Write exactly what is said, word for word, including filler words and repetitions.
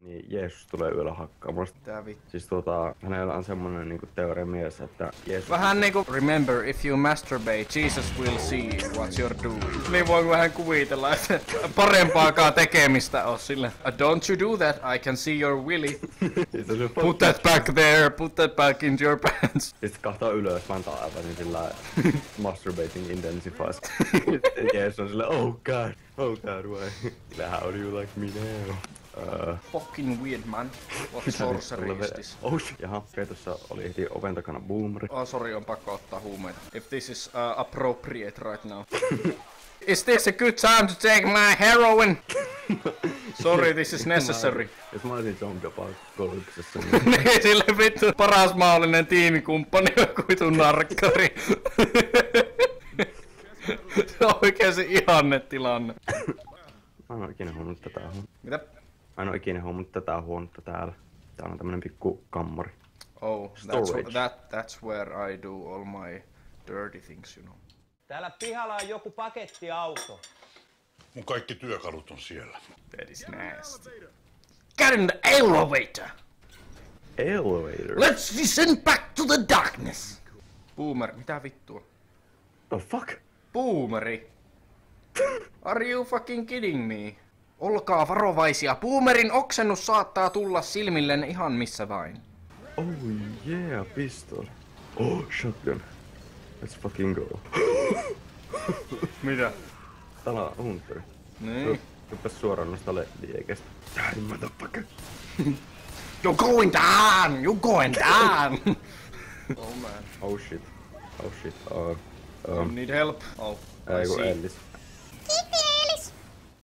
Niin Jeesus tulee yöllä hakkaamasta. Tää vittu. Siis tuota, hänellä on semmonen niinku teoria mielessä, että Jeesus... Vähän niinku remember, if you masturbate, Jesus will see what you're doing. Niin voin vähän kuvitella, että parempaakaan tekemistä on sille. Don't you do that, I can see your willy. Put that back there, put that back into your pants. Sitten kahtaa ylös, mä antaa aivan niin sillä masturbating intensifies. Jeesus on sille, oh god, oh god, why? How do you like me now? Uh, Fucking weird man. What sorcery is this? Oh shit. Jaha, Peetossa oli heti oven takana boomeri. Oh sorry, on pakko ottaa huumeita. If this is uh, appropriate right now. Is this a good time to take my heroin? Sorry, this is necessary. Jos mä olisin zombie kolmiksessa. Niin, sille vittu paras mahdollinen tiimikumppani on kuitun narkkari. Se on oikeesti ihanne tilanne. Mä en oo ikinä huomannut tätä. Mitä? Mä en oo ikinä huomannut tätä huonetta täällä. Täällä on tämmönen pikku kammari. Oh, that's, that, that's where I do all my dirty things, you know. Täällä pihalla on joku pakettiauto. Mun kaikki työkalut on siellä. That is nasty. Get in the elevator! Elevator? Let's descend back to the darkness! Boomer, mitä vittua? Oh fuck? Boomeri? Are you fucking kidding me? Olkaa varovaisia, boomerin oksennus saattaa tulla silmilleen ihan missä vain. Oh yeah, pistol. Oh, shotgun. Let's fucking go. Mitä? Täällä on hunter. Niin. Rupes suoraan noista lehtiekestä. Damn, motherfucker. You're going down! You're going down! Oh man. Oh shit. Oh shit. Uh, um. You need help? Oh. Ei kun Ellis.